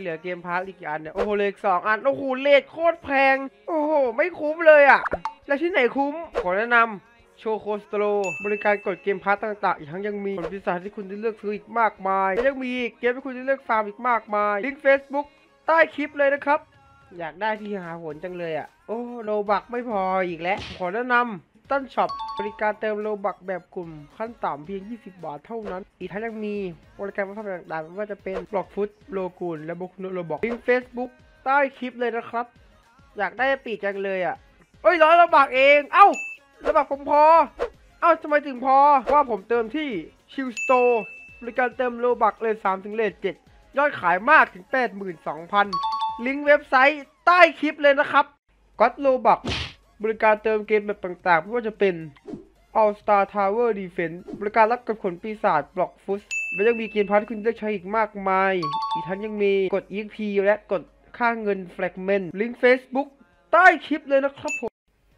เหลือเกมพาร์ทอีกอันเนี่ยโอ้โหเลขสองอันโอ้โหเลขโคตรแพงโอ้โหไม่คุ้มเลยอ่ะแล้วที่ไหนคุ้มขอแนะนำโชโคสโตรบริการกดเกมพาร์ตต่างๆอีกทั้งยังมีผลพิเศษที่คุณได้เลือกซื้ออีกมากมายและยังมีเกมที่คุณได้เลือกฟาร์มอีกมากมายลิงก์ Facebook ใต้คลิปเลยนะครับอยากได้ที่หาผลจังเลยอ่ะโอ้โลบักไม่พออีกแล้วขอแนะนำต้นช็อปบริการเติมโลบักแบบกลุ่มขั้นต่ำเพียง20 บาทเท่านั้นอีกทั้งยังมีบริการมาทำต่างๆไม่ว่าจะเป็น Blox Fruits โลกูลและบุกโลบักลิงก์ Facebook ใต้คลิปเลยนะครับอยากได้ปีกจังเลยอ่ะเอ้ยร้อยโลบักเองเอ้าระบบผมพอเอ้าทำไมถึงพอว่าผมเติมที่ชิลสโตร์บริการเติมโลบักเลท3ถึงเลท7ยอดขายมากถึง 82,000 ลิงก์เว็บไซต์ใต้คลิปเลยนะครับก็อดโลบักบริการเติมเกมแบบต่างๆไม่ว่าจะเป็น All Star Tower Defense บริการรับกับขนปีศาจ Blox Fruits และยังมีเกมพาร์ทที่คุณได้ใช้อีกมากมายอีกทั้งยังมีกด EXP และกดค่าเงิน Fragment ลิงก์ Facebook ใต้คลิปเลยนะครับผม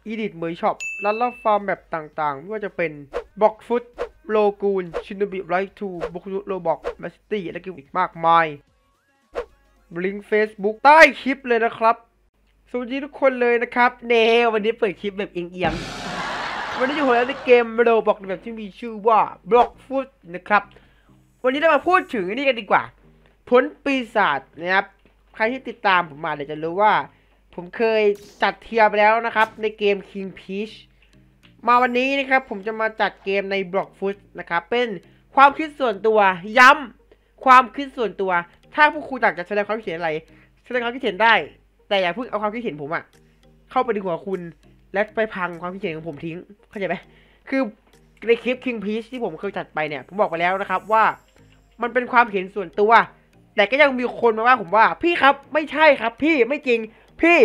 อีดิทเมย์ช็อปร้านรับฟาร์มแบบต่างๆไม่ว่าจะเป็น Blox Fruits โลกูลชินบิไลท์ทูบุกลุโลบ็อกแมสตี้และกิมอีกมากมายลิงก์ Facebook ใต้คลิปเลยนะครับสวัสดีทุกคนเลยนะครับเนวันนี้เปิดคลิปแบบเอียงๆวันนี้อยู่หัวแล้วในเกมโลบ็อกแบบที่มีชื่อว่า Blox Fruits นะครับวันนี้เรามาพูดถึงนี่กันดีกว่าผลปีศาจนะครับใครที่ติดตามผมมาเดี๋ยวจะรู้ว่าผมเคยจัดเทียบแล้วนะครับในเกม King Peach มาวันนี้นะครับผมจะมาจัดเกมใน Blox Fruits นะครับเป็นความคิดส่วนตัวย้ำความคิดส่วนตัวถ้าพวกคุณอยากจะแสดงความคิดเห็นอะไรแสดงความคิดเห็นได้แต่อย่าเพิ่งเอาความคิดเห็นผมอะเข้าไปในหัวคุณและไปพังความคิดเห็นของผมทิ้งเข้าใจไหมคือในคลิป King Peach ที่ผมเคยจัดไปเนี่ยผมบอกไปแล้วนะครับว่ามันเป็นความเห็นส่วนตัวแต่ก็ยังมีคนมาว่าผมว่าพี่ครับไม่ใช่ครับพี่ไม่จริงพี่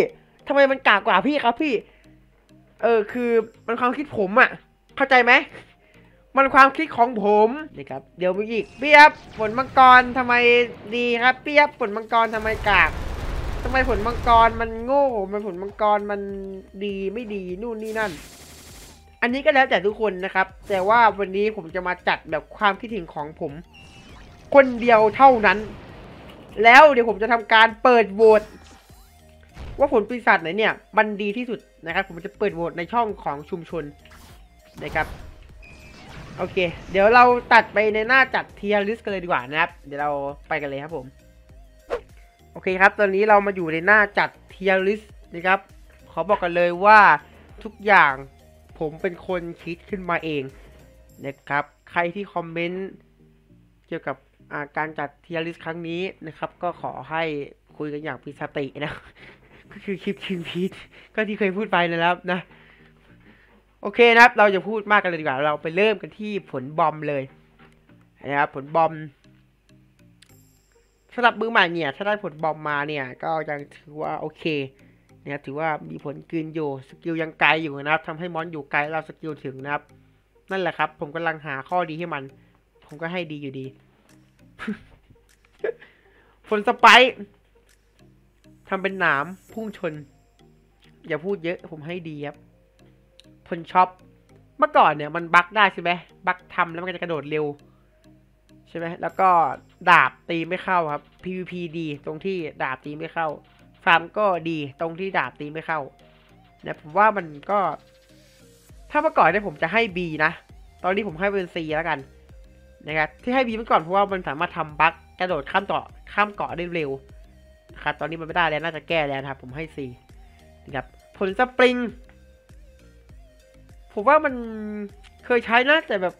ทำไมมันกากกว่าพี่ครับพี่คือมันความคิดผมอ่ะเข้าใจไหมมันความคิดของผมนะครับเดี๋ยวมีอีกพี่ครับผลมังกรทำไมดีครับพี่ครับผลมังกรทำไมกากทำไมผลมังกรมันโง่มันผลมังกรมันดีไม่ดีนู่นนี่นั่นอันนี้ก็แล้วแต่ทุกคนนะครับแต่ว่าวันนี้ผมจะมาจัดแบบความคิดเห็นของผมคนเดียวเท่านั้นแล้วเดี๋ยวผมจะทำการเปิดโหวตว่าผลปีศาจไหนเนี่ยมันดีที่สุดนะครับผมจะเปิดโหวตในช่องของชุมชนนะครับโอเคเดี๋ยวเราตัดไปในหน้าจัดเทียร์ลิสต์กันเลยดีกว่านะครับเดี๋ยวเราไปกันเลยครับผมโอเคครับตอนนี้เรามาอยู่ในหน้าจัดเทียร์ลิสต์นะครับขอบอกกันเลยว่าทุกอย่างผมเป็นคนคิดขึ้นมาเองนะครับใครที่คอมเมนต์เกี่ยวกับการจัดเทียร์ลิสต์ครั้งนี้นะครับก็ขอให้คุยกันอย่างมีสตินะก็คือคลิปคิงพีชก็ที่เคยพูดไปนะครับนะโอเคนะครับเราจะพูดมากกันเลยดีกว่าเราไปเริ่มกันที่ผลบอมเลยนะครับผลบอมสำหรับมือใหม่เนี่ยถ้าได้ผลบอมมาเนี่ยก็ยังถือว่าโอเคนะครับถือว่ามีผลกินอยู่สกิลยังไกลอยู่นะครับทำให้มอนอยู่ไกลเราสกิลถึงนะครับนั่นแหละครับผมกำลังหาข้อดีให้มันผมก็ให้ดีอยู่ดี ผลสไปค์ทำเป็นหนามพุ่งชนอย่าพูดเยอะผมให้ดีครับผลช็อปเมื่อก่อนเนี่ยมันบั๊กได้ใช่ไหมบั๊กทำแล้วมันจะกระโดดเร็วใช่ไหมแล้วก็ดาบตีไม่เข้าครับ PVP ดีตรงที่ดาบตีไม่เข้าฟาร์มก็ดีตรงที่ดาบตีไม่เข้านะผมว่ามันก็ถ้าเมื่อก่อนเนี่ยผมจะให้ B นะตอนนี้ผมให้เป็น C แล้วกันนะครับที่ให้ B เมื่อก่อนเพราะว่ามันสามารถทำบั๊กกระโดดข้ามเกาะได้เร็วครับตอนนี้มันไม่ได้แล้วน่าจะแก้แล้วครับผมให้ C นะครับผลสปริงผมว่ามันเคยใช้นะแต่แบบ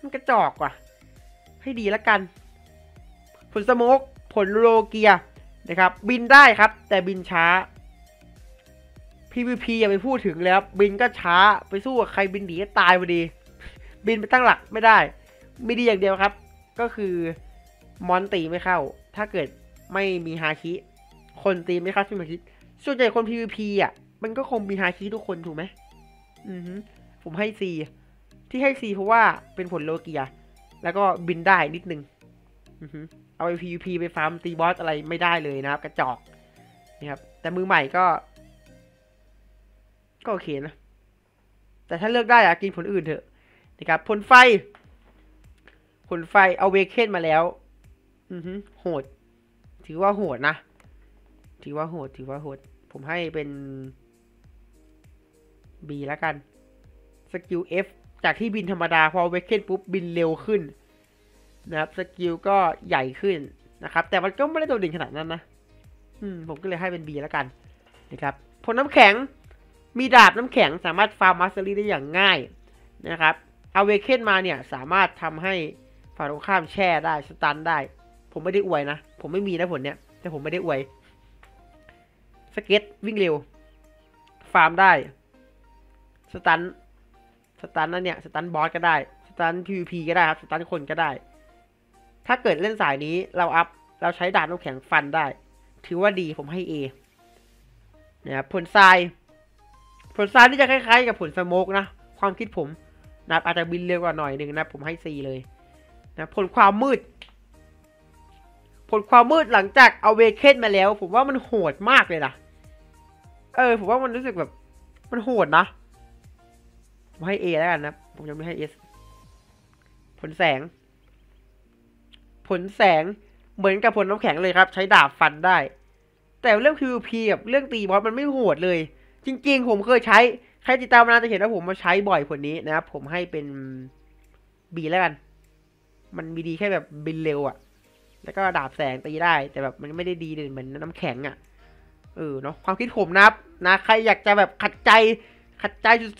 มันกระจอกว่ะให้ดีแล้วกันผลสโมกผลโลเกียนะครับบินได้ครับแต่บินช้า PVP อย่าไปพูดถึงแล้วบินก็ช้าไปสู้กับใครบินหนีก็ตายพอดีบินไปตั้งหลักไม่ได้ไม่ดีอย่างเดียวครับก็คือมอนตีไม่เข้าถ้าเกิดไม่มีฮาคิคนตีไม่เข้าที่ฮาคิส่วนใหญ่คน PVP อ่ะมันก็คงมีฮาคิทุกคนถูกไหมผมให้ C ที่ให้ C เพราะว่าเป็นผลโลเกียแล้วก็บินได้นิดนึงเอาไป PVP ไปฟาร์มตีบอสอะไรไม่ได้เลยนะครับกระจอกนะครับแต่มือใหม่ก็โอเคนะแต่ถ้าเลือกได้อะกินผลอื่นเถอะนะครับผลไฟเอาเวเคนมาแล้วโหด ถือว่าโหดนะถือว่าโหดผมให้เป็น B แล้วกันสกิล F จากที่บินธรรมดาพอเวกเกนปุ๊บบินเร็วขึ้นนะครับสกิลก็ใหญ่ขึ้นนะครับแต่มันก็ไม่ได้โดดเด่นขนาดนั้นนะผมก็เลยให้เป็น B แล้วกันนะครับพลน้ำแข็งมีดาบน้ำแข็งสามารถฟาร์มมาสเตอรี่ได้อย่างง่ายนะครับเอาเวกเกนมาเนี่ยสามารถทำให้ฝ่ายตรงข้ามแช่ได้สตันได้ผมไม่ได้อวยนะผมไม่มีนะผลเนี่ยแต่ผมไม่ได้อวยสเก็ตวิ่งเร็วฟาร์มได้สตันนั่นเนี่ยสตันบอสก็ได้สตัน PVP ก็ได้ครับสตันคนก็ได้ถ้าเกิดเล่นสายนี้เราอัพเราใช้ดาบน้ำแข็งฟันได้ถือว่าดีผมให้ A นะครับผลทรายนี่จะคล้ายๆกับผลสโมกนะความคิดผมนะอาจจะบินเร็วกว่าหน่อยหนึ่งนะผมให้ C เลยนะผลความมืดหลังจากเอาเวกเคนมาแล้วผมว่ามันโหดมากเลยนะผมว่ามันรู้สึกแบบมันโหดนะผมให้ A แล้วกันนะผมจะไม่ให้ S ผลแสงเหมือนกับผลน้ำแข็งเลยครับใช้ดาบฟันได้แต่เรื่อง PVP กับเรื่องตีบอสมันไม่โหดเลยจริงๆผมเคยใช้ใครติดตามมานานจะเห็นว่าผมมาใช้บ่อยผลนี้นะครับผมให้เป็น B แล้วกันมันมีดีแค่แบบบินเร็วอ่ะแล้วก็ดาบแสงตีได้แต่แบบมันไม่ได้ดีเหมือนน้ำแข็งอ่ะเนาะความคิดผมนะครับนะใครอยากจะแบบขัดใจ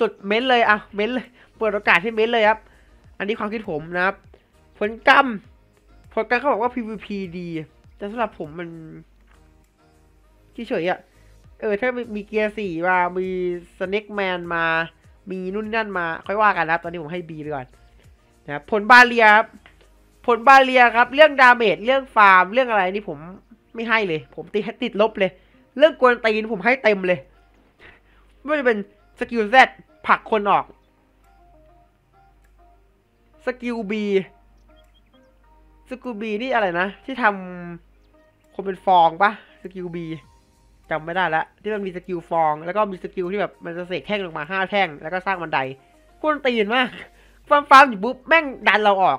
สุดๆเม้นเลยอ่ะเม้นเลยเปิดโอกาสให้เม้นเลยครับอันนี้ความคิดผมนะครับผลกรรมเขาบอกว่า PVP ดีแต่สำหรับผมมันเฉยๆอ่ะถ้ามีเกียร์4มามีสเน็กแมนมามีนู่นนั่นมาค่อยว่ากันนะครับตอนนี้ผมให้ B เลยก่อนนะผลบาเลียครับเรื่องดาเมจเรื่องฟาร์มเรื่องอะไรนี่ผมไม่ให้เลยผมติดลบเลยเรื่องกวนตีนผมให้เต็มเลยไม่ว่าจะเป็นสกิล Z ผลักคนออกสกิล B นี่อะไรนะที่ทำคนเป็นฟองปะสกิล B จำไม่ได้ละที่มันมีสกิลฟองแล้วก็มีสกิลที่แบบมันจะเสกแท่งลงมา5แท่งแล้วก็สร้างบันไดกวนตีนมากฟาร์มอยู่ปุ๊บแม่งดันเราออก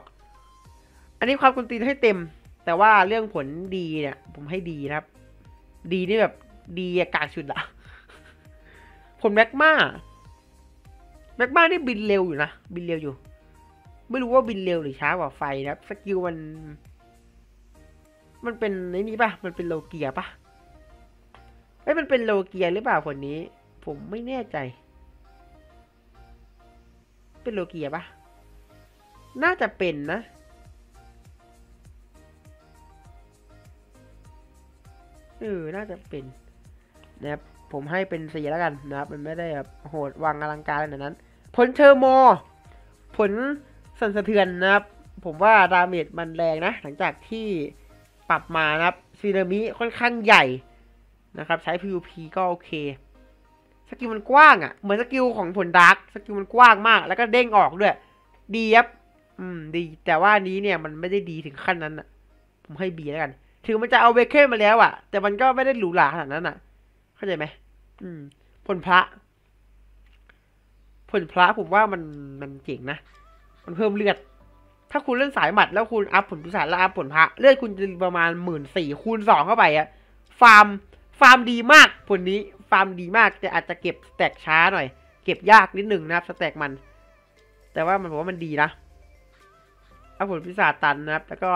อันนี้ความกวนตีนให้เต็มแต่ว่าเรื่องผลดีเนี่ยผมให้ดีนะครับดีนี่แบบดีอากาศชุดละผลแม็กมานี่บินเร็วอยู่ไม่รู้ว่าบินเร็วหรือช้ากว่าไฟนะครับสกิลมันเป็นไอ้นี่ป่ะมันเป็นโลเกียป่ะมันเป็นโลเกียหรือเปล่าผลนี้ผมไม่แน่ใจเป็นโลเกียป่ะน่าจะเป็นนะน่าจะเป็นนะครับผมให้เป็น4แล้วกันนะครับมันไม่ได้แบบโหดวังอลังการอะไรนั้นผลเทอร์โมผลสั่นสะเทือนนะครับผมว่าดาเมจมันแรงนะหลังจากที่ปรับมานะครับซีเรมิค่อนข้างใหญ่นะครับใช้ PVP ก็โอเคสกิลมันกว้างอ่ะเหมือนสกิลของผลดาร์กสกิลมันกว้างมากแล้วก็เด้งออกด้วยดีครับดีแต่ว่านี้เนี่ยมันไม่ได้ดีถึงขั้นนั้นอ่ะผมให้ B แล้วกันถึงมันจะเอาเวกเคนมาแล้วอ่ะแต่มันก็ไม่ได้หรูหราขนาดนั้นอ่ะเข้าใจไหมผลพระผมว่ามันเจ๋งนะมันเพิ่มเลือดถ้าคุณเล่นสายหมัดแล้วคุณอัพผลพิศาจแล้วอัพผลพระเลือดคุณจะประมาณ 14,000 คูณ 2 เข้าไปอะฟาร์มดีมากผลนี้ฟาร์มดีมากแต่อาจจะเก็บสแต็กช้าหน่อยเก็บยากนิดนึงนะครับสแต็กมันแต่ว่ามันผมว่ามันดีนะอัพผลพิศาจตันนะครับแล้วก็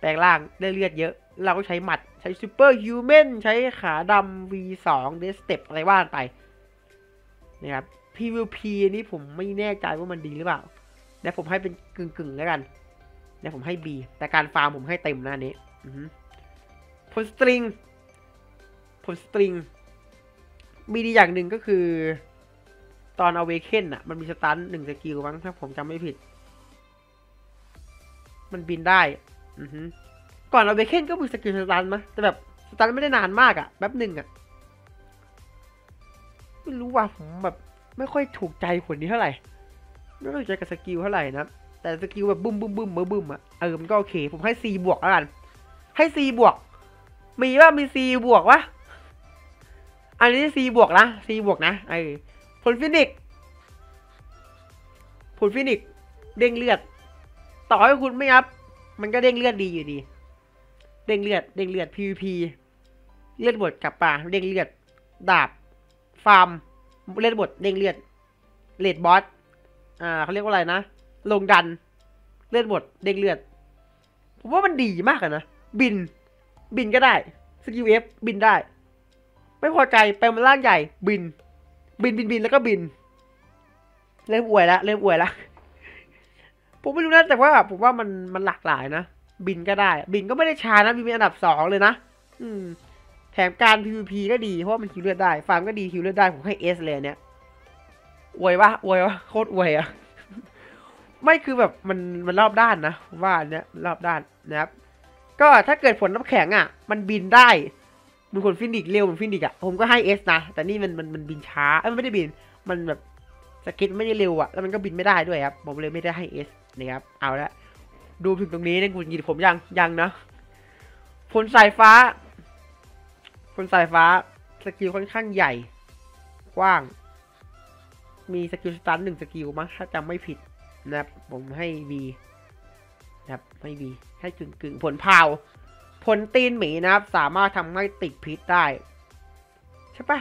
แปลงร่างได้เลือดเยอะเราก็ใช้หมัดใช้ซูเปอร์ฮิวแมนใช้ขาดำ V2 เดสเต็ปอะไรว่านไปนะครับ PVP นี้ผมไม่แน่ใจว่ามันดีหรือเปล่าแต่ผมให้เป็นกึ่งแล้วกันแต่ผมให้ B แต่การฟาร์มผมให้เต็มหน้านี้ผลสตริงมีดีอย่างหนึ่งก็คือตอนเอาเวกเคนอ่ะมันมีสตัน1สกิลมั้งถ้าผมจำไม่ผิดมันบินได้ก่อนเอาเวกเคนก็มีสกิลสตันมั้ยแต่แบบสตันไม่ได้นานมากอ่ะแป๊บหนึ่งอ่ะไม่รู้ว่าผมแบบไม่ค่อยถูกใจผลนี้เท่าไหร่ไม่ค่อยถูกใจกับสกิลเท่าไหร่นะแต่สกิลแบบบึ้มบึ้มอ่ะมันก็โอเคผมให้ C บวกแล้วกันให้ C บวกมี C บวกวะอันนี้ C บวกนะ C บวกนะผลฟินิกเด้งเลือดต่อให้คุณไม่อัพมันก็เด้งเลือดดีอยู่ดี เด้งเลือดPVP เลือดบดกับปลาเด้งเลือดดาบฟาร์มเลือดบดเด้งเลือดเลดบอสเขาเรียกว่าอะไรนะลงดันเลือดบดเด้งเลือดผมว่ามันดีมากนะบินก็ได้สกิลเอฟบินได้ไม่พอใจไปมันล่างใหญ่บินแล้วก็บินเริ่มอวยละผมไม่รู้นะแต่ว่าผมว่ามันหลากหลายนะบินก็ได้บินก็ไม่ได้ช้านะบินเป็นอันดับ2เลยนะแถมการ PVP ก็ดีเพราะมันคิวเลือดได้ฟาร์มก็ดีคิวเลือดได้ผมให้ S เลยเนี่ยอวยวะโคตรอวยอะ ไม่คือแบบมันรอบด้านนะว่าเนี่ยรอบด้านนะครับก็ถ้าเกิดผลน้ำแข็งอ่ะมันบินได้มันคนฟินิกเร็วเหมือนฟินิกอ่ะผมก็ให้ S นะแต่นี่มันบินช้าไม่ได้บินมันแบบสกิลไม่ได้เร็วอ่ะแล้วมันก็บินไม่ได้ด้วยครับผมเลยไม่ได้ให้ S นะครับเอาละดูถึงตรงนี้เนี่ยคุณยินผมยังนะผลสายฟ้าสกิลค่อนข้างใหญ่กว้างมีสกิลสตัน1สกิลมั้งถ้าจำไม่ผิดนะครับผมให้ B นะครับให้ B ให้กึ่งผลเผาผลตีนหมีนะครับสามารถทำให้ติดพิษได้ใช่ปะ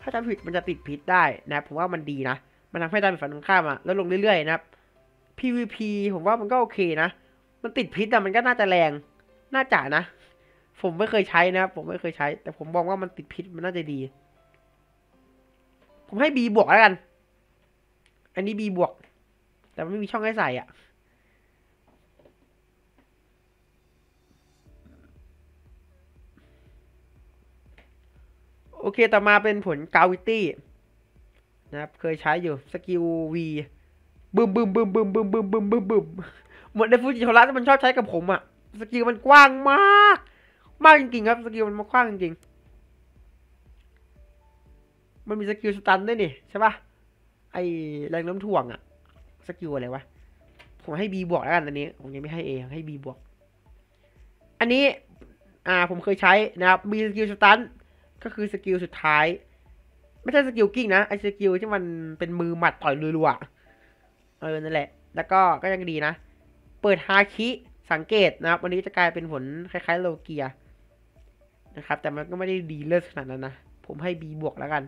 ถ้าจำผิดมันจะติดพิษได้นะผมว่ามันดีนะมันทำให้ได้เป็นฝันตรงข้ามอะแล้วลงเรื่อยๆนะครับ PVP ผมว่ามันก็โอเคนะมันติดพิษอะมันก็น่าจะแรงน่าจะนะผมไม่เคยใช้นะผมไม่เคยใช้แต่ผมบอกว่ามันติดพิษมันน่าจะดีผมให้ B บวกแล้วกันอันนี้ B บวกแต่ไม่มีช่องให้ใส่อ่ะโอเคต่อมาเป็นผล Gravity นะครับเคยใช้อยู่สกิล V บึ้มเหมือนในฟูจิโทระที่มันชอบใช้กับผมอ่ะสกิลมันกว้างมากจริงๆครับสกิลมันกว้างจริงๆมันมีสกิลสตันด้วยนี่ใช่ปะไอแรงน้ำถ่วงอะสกิลอะไรวะผมให้ B บวกแล้วกันอันนี้ผมยังไม่ให้ A ให้ B บวกอันนี้ผมเคยใช้นะครับมีสกิลสตันก็คือสกิลสุดท้ายไม่ใช่สกิลกิ้งนะไอสกิลที่มันเป็นมือหมัดต่อยรัวๆนั่นแหละแล้วก็ยังดีนะเปิดฮาคิสังเกตนะครับวันนี้จะกลายเป็นผลคล้ายๆโลเกียนะครับแต่มันก็ไม่ได้ดีเลิศขนาดนั้นนะผมให้ B บวกแล้วกัน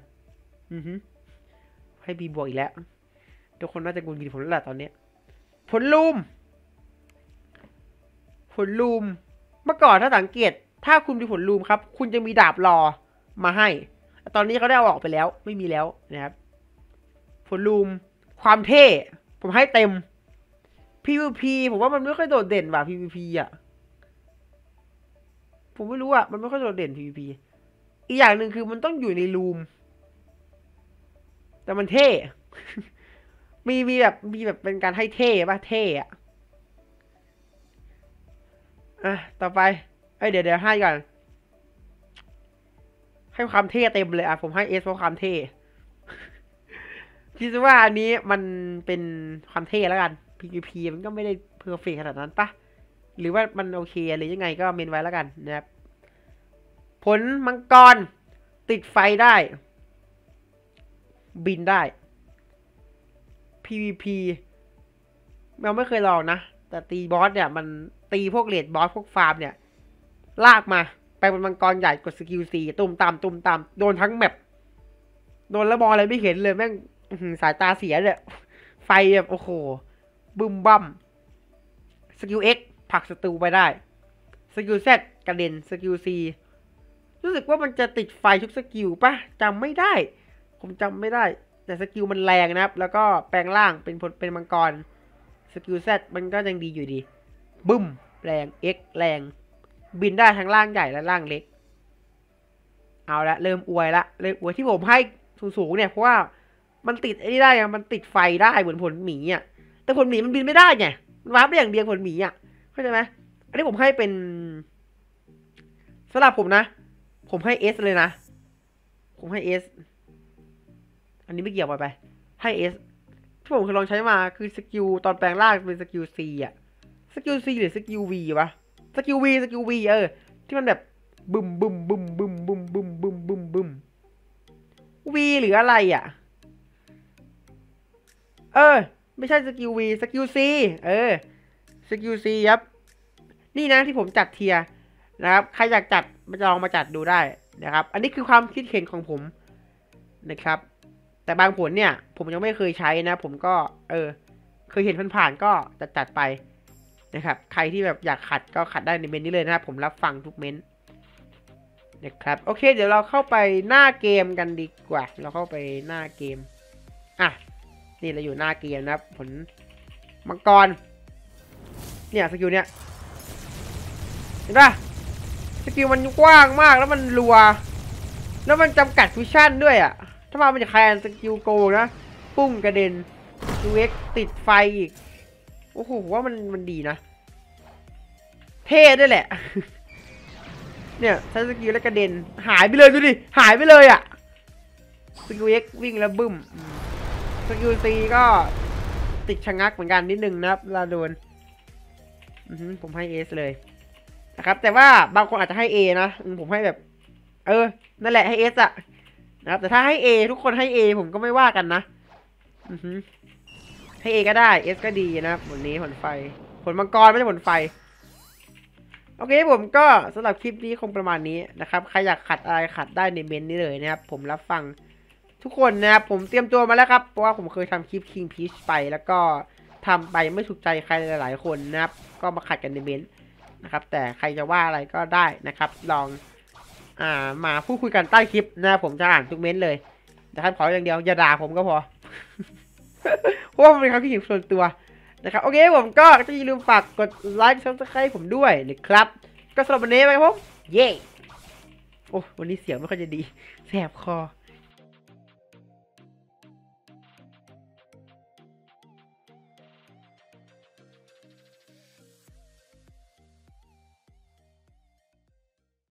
ให้ B บวกอีกแล้วทุกคนน่าจะกุนกินผมแล้วล่ะตอนนี้ผลลูมเมื่อก่อนถ้าสังเกตถ้าคุณมีผลลูมครับคุณจะมีดาบรอมาให้ตอนนี้เขาได้ออกไปแล้วไม่มีแล้วนะครับผลลูมความเท่ผมให้เต็ม PVP ผมว่ามันไม่ค่อยโดดเด่นว่ะ PVP อ่ะผมไม่รู้อ่ะมันไม่ค่อยโดดเด่น PVP อีกอย่างหนึ่งคือมันต้องอยู่ในรูมแต่มันเท่ มีแบบเป็นการให้เท่ป่ะเท่อะต่อไปเดี๋ยวให้ก่อนให้ความเท่เต็มเลยผมให้ S เพราะความเท่ คิดว่าอันนี้มันเป็นความเท่แล้วกัน PVP มันก็ไม่ได้เพอร์เฟกต์ขนาดนั้นป่ะหรือว่ามันโอเคอะไรยังไงก็เมนไว้แล้วกันนะครับผลมังกรติดไฟได้บินได้ PVP เราไม่เคยลองนะแต่ตีบอสเนี่ยมันตีพวกเลดบอสพวกฟาร์มเนี่ยลากมาไปบนมังกรใหญ่กดสกิล C ตุ่มตามโดนทั้งแมปโดนแล้วมองอะไรไม่เห็นเลยแม่งสายตาเสียเลยไฟแบบโอ้โหบึ้มบั้มสกิล X ผลักศัตรูไปได้สกิล Z กระเด็นสกิล C รู้สึกว่ามันจะติดไฟทุกสกิลป่ะจำไม่ได้ผมจำไม่ได้แต่สกิลมันแรงนะครับแล้วก็แปลงร่างเป็นมังกรสกิล Z มันก็ยังดีอยู่ดีบึ้มแรง X แรงบินได้ทั้งร่างใหญ่และร่างเล็กเอาละเริ่มอวยละเริ่มอวยที่ผมให้สูงๆเนี่ยเพราะว่ามันติดไอ้นี่ได้มันติดไฟได้เหมือนผลหมีอ่ะแต่ผลหมีมันบินไม่ได้ไงมันวาร์ปได้อย่างเดียวผลหมีอ่ะเข้าใจไหมอันนี้ผมให้เป็นสำหรับผมนะผมให้ S เลยนะผมให้ Sอันนี้ไม่เกี่ยวไปให้ S ที่ผมเคยลองใช้มาคือสกิลตอนแปลงร่างเป็นสกิล C อ่ะสกิล C หรือสกิล V วะสกิล V ที่มันแบบบึม V หรืออะไรอ่ะไม่ใช่สกิล V สกิล C สกิล C ครับนี่นะที่ผมจัดเทียร์ นะครับใครอยากจัดลองมาจัดดูได้นะครับอันนี้คือความคิดเห็นของผมนะครับแต่บางผลเนี่ยผมยังไม่เคยใช้นะผมก็เคยเห็นผ่านๆก็จัดไปนะครับใครที่แบบอยากขัดก็ขัดได้ในเมนนี้เลยนะครับผมรับฟังทุกเมนนะครับโอเคเดี๋ยวเราเข้าไปหน้าเกมกันดีกว่าเราเข้าไปหน้าเกมอ่ะนี่เราอยู่หน้าเกมนะครับผลมังกรเนี่ยสกิลเนี่ยเห็นปะสกิลมันกว้างมากแล้วมันรัวแล้วมันจำกัดวิชั่นด้วยอ่ะถ้ามามันจะแคนสกิลโกงนะปุ้งกระเด็นยูเอ็กติดไฟอีกโอ้โหว่ามันดีนะเท่ด้วยแหละ เนี่ยใช้สกิลแล้วกระเด็นหายไปเลยดูดิหายไปเลยอ่ะสกิลเอ็กวิ่งแล้วบึ้มสกิลซีก็ติดชะงักเหมือนกันนิดนึงนะครับลาโดนผมให้เอสเลยนะครับแต่ว่าบางคนอาจจะให้ A นะผมให้แบบนั่นแหละให้ S อ่ะนะครับแต่ถ้าให้ A ทุกคนให้ A ผมก็ไม่ว่ากันนะให้ A ก็ได้ S ก็ดีนะครับผลนี้ผลไฟผลมังกรไม่ใช่ผลไฟโอเคผมก็สำหรับคลิปนี้คงประมาณนี้นะครับใครอยากขัดอะไรขัดได้ในเมนต์นี้เลยนะครับผมรับฟังทุกคนนะครับผมเตรียมตัวมาแล้วครับเพราะว่าผมเคยทำคลิป King Peach ไปแล้วก็ทำไปไม่ถูกใจใครหลายๆคนนะครับก็มาขัดกันในเมนต์นะครับแต่ใครจะว่าอะไรก็ได้นะครับลองมาพูดคุยกันใต้คลิปนะผมจะอ่านทุกเม้นเลยนะครับขออย่างเดียวอย่าด่าผมก็พอเพราะว่ามันเป็นคำคิดเห็นส่วนตัวนะครับโอเคผมก็จะอย่าลืมฝากกดไลค์ซับสไครป์ผมด้วยนะครับก็สำหรับวันนี้ไปครับผมเย้โอ้วันนี้เสียงไม่ค่อยจะดีแสบคอ